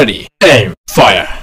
Ready, aim, fire!